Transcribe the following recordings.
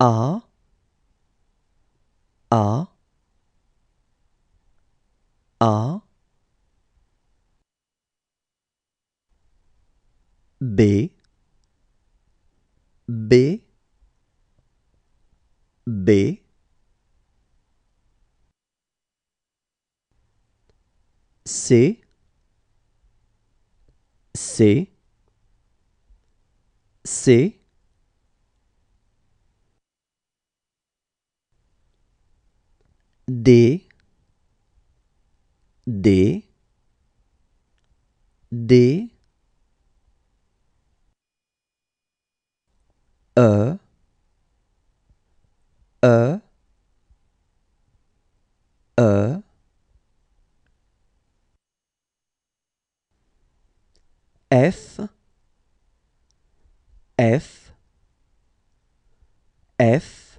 A B B B C C C D D D E F F F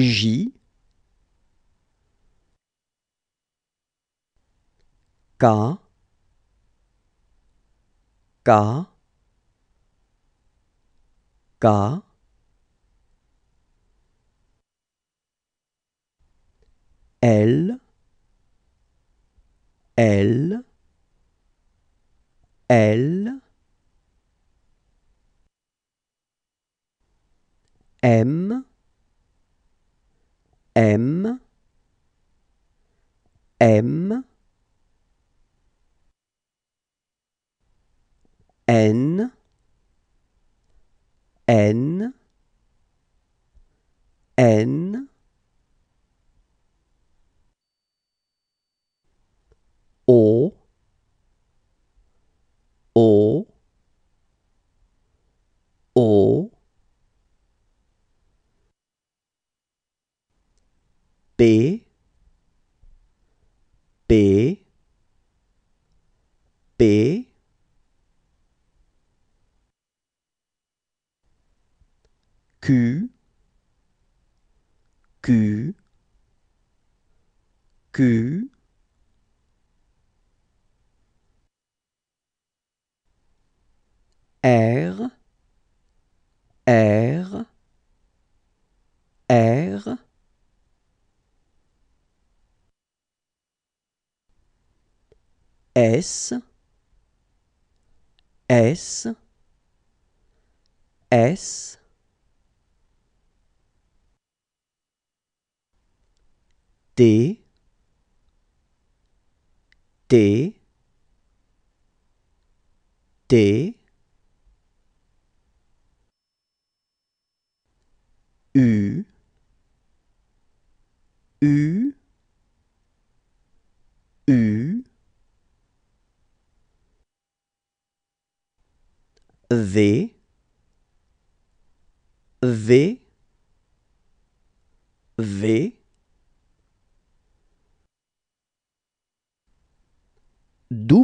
J J J K K K L L L M M M N N N O O O P P P Q Q Q R R R S S S T T T U U U V V V W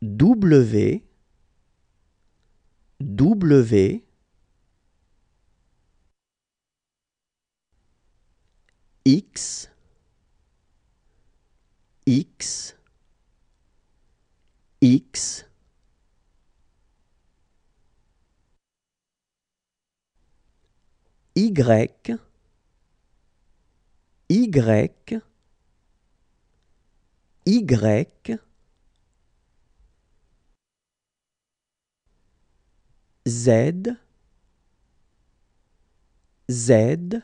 W W X X X Y Y Y Z Z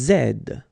Z